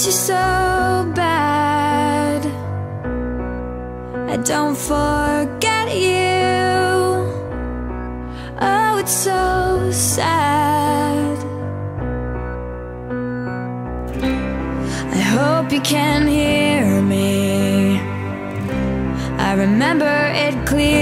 miss you so bad. I don't forget you. Oh, it's so sad. I hope you can hear me. I remember it clearly.